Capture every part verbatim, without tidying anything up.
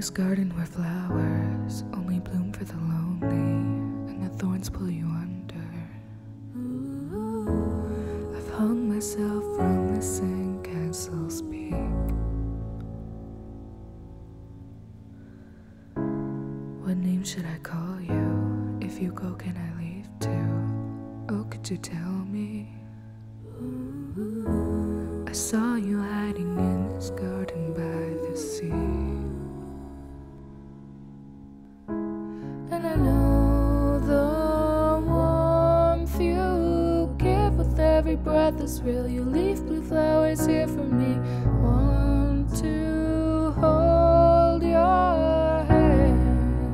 this garden where flowers only bloom for the lonely, and the thorns pull you under. I've hung myself from the sink and still speak. What name should I call you? If you go, can I leave too? Oh, could you tell me? I saw you hiding in this garden by the sea. And I know the warmth you give with every breath is real. You leave blue flowers here for me. Want to hold your hand,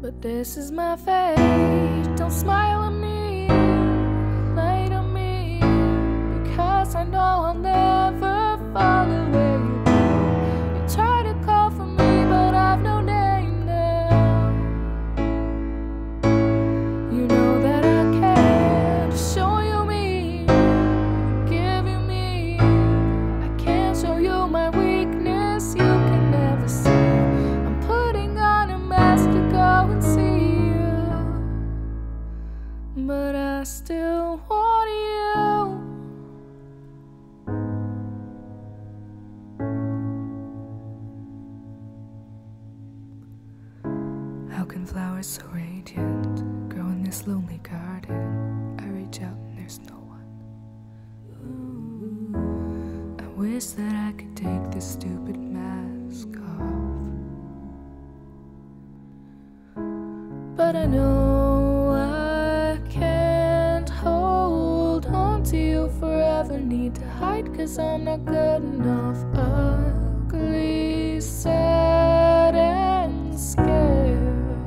but this is my fate. Don't smile at me, lie to me, because I know I'll never fall away. You try to call for me, but I've no name. But I still want you. How can flowers so radiant grow in this lonely garden? I reach out and there's no one. I wish that I could take this stupid mask off, but I know forever need to hide, 'cause I'm not good enough. Ugly, sad, and scared.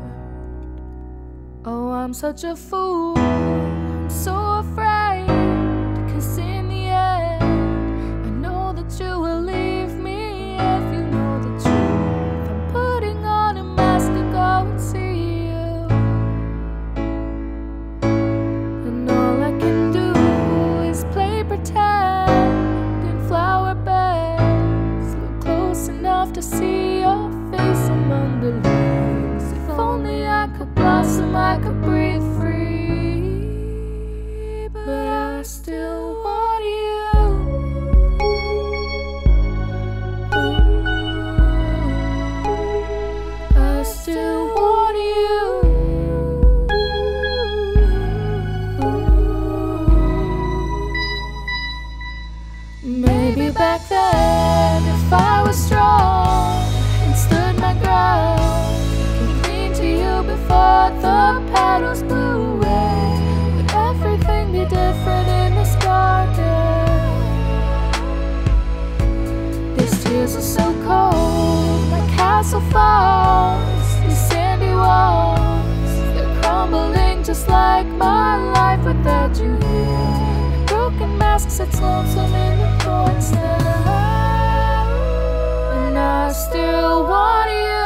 Oh, I'm such a fool, I'm so afraid, 'cause in the end I know that you will leave me if you know the truth. I'm putting on a mask to go and see you, and all I can do play pretend in flower beds. Look close enough to see your face among the leaves. If only I could blossom, I could breathe free, but I still want you. Ooh, I still want you. Maybe back then, if I was strong and stood my ground, I could cling to you before the petals blew away. Would everything be different in this garden? These tears are so cold, my castle falls, these sandy walls, they're crumbling just like my life without you here. Broken masks, it's lonesome in the voice now, and I still want you.